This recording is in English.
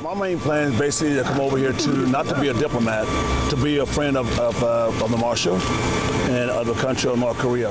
My main plan is basically to come over here to, not to be a diplomat, to be a friend of the marshal and of the country of North Korea.